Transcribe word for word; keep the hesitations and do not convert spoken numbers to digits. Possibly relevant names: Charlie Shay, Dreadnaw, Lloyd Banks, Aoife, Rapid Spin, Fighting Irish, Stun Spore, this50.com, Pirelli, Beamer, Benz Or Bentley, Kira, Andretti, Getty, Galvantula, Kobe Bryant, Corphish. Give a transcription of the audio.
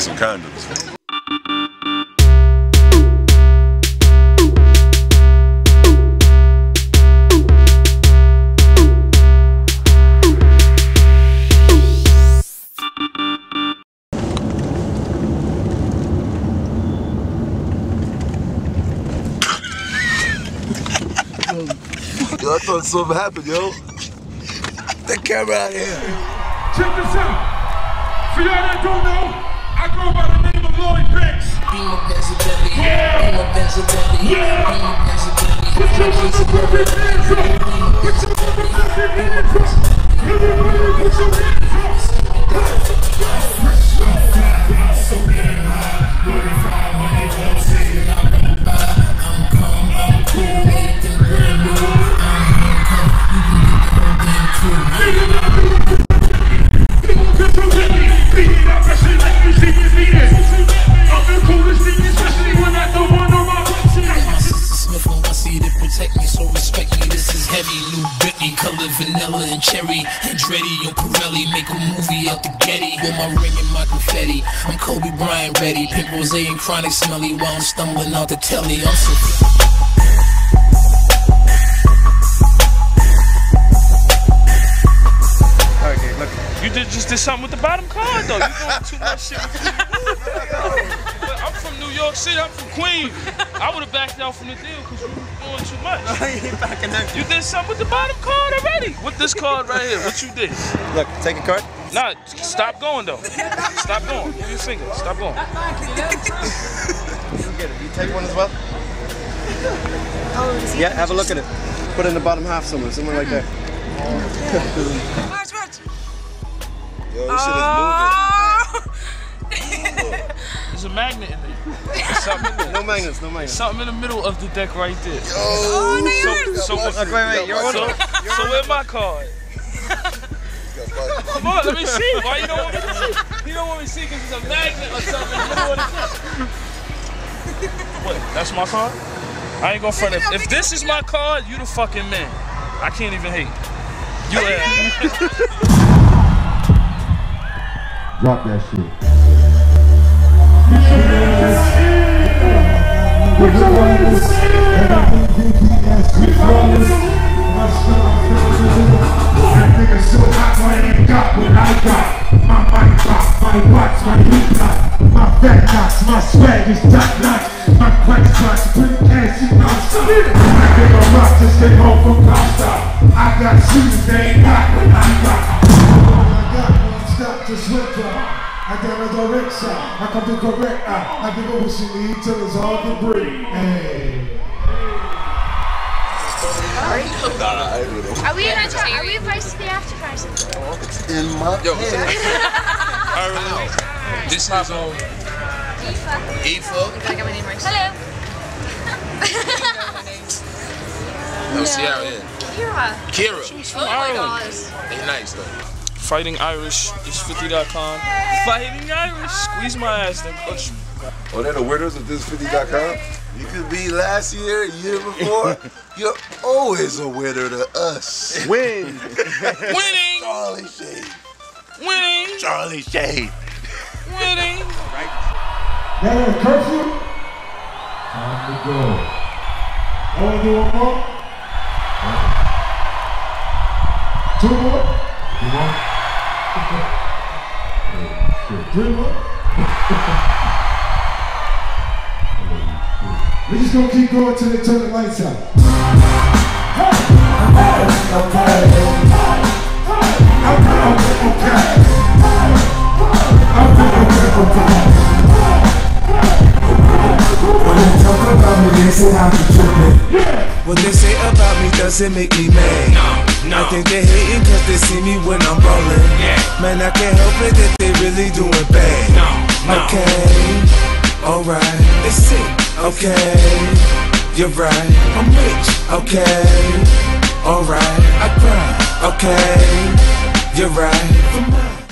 need some condoms. Yo, I thought something happened, yo. That camera out here. Check this out. For y'all that don't know, I go by the name of Lloyd Banks. Be my Benz Bentley. Yeah. Be my Benz Bentley. Yeah. Be my Benz Bentley. Put your motherfucking hands up. Put your motherfucking hands up. Everybody put your hands up. I'm so damn high. What if I want to go see it? I'm going to buy. I'm calm. I'm cool. Anything brand new. I'm handcuffed. You can get the whole damn truth. Nigga, I'm going to vanilla and cherry, Andretti on Pirelli, make a movie out the Getty. With my ring and my confetti, I'm Kobe Bryant ready. Pink rosé and chronic smelly while I'm stumbling out the telly. I'm so... You did, just did something with the bottom card, though. You're doing too much shit with you. But I'm from New York City. I'm from Queens. I would have backed out from the deal because you were doing too much. You did something with the bottom card already. With this card right here, what you did? Look, take a card. Nah, stop going, though. Stop going. Give me your finger. Stop going. Get it. You take one as well? Oh, yeah, have a look at it. Put it in the bottom half somewhere. Somewhere like that. Yo, this shit is moving. Oh. There's a magnet in there. No magnets, no magnets. Something in the middle of the deck right there. Yo. Oh, no, so, so, so, okay, wait, wait, you're on. So, so where's my card? Come on, let me see. Why you don't want me to see? You don't want me to see because it's a magnet or something. You don't want to see. What, that's my card? I ain't gonna front it. If this is my card, you the fucking man. I can't even hate. You ass. Drop that shit. I got a direction, I come to correct her. I give her what she needs till it's all debris. Hey. Nah, I don't know. Are we gonna try? Are we invited to the after party? It's in my head. Yo, I don't know. This is um. Aoife. Aoife. Hello. No, Sierra. Yeah. Kira. Kira. Oh my gosh. They nice though. Fighting Irish, this fifty dot com. Fighting Irish, squeeze my ass, then push me. Oh, they're the winners of this fifty dot com? You could be last year, year before. You're always a winner to us. Win. Winning. Charlie Shay. Winning. Charlie Shay. Winning. All right. That is curfew. Time to go. I want to do one more. Two more. You want? Three more. We're just gonna keep going till they turn the lights out. When they talk about me, they say I'm trippin'. What they say about me doesn't make me mad. No. I think they hatin' cause they see me when I'm rollin'. Yeah. Man, I can't help it that they really doin' bad. No, no. Okay, alright. It's sick. Okay, you're right. I'm rich. Okay, alright. I cry. Okay, you're right.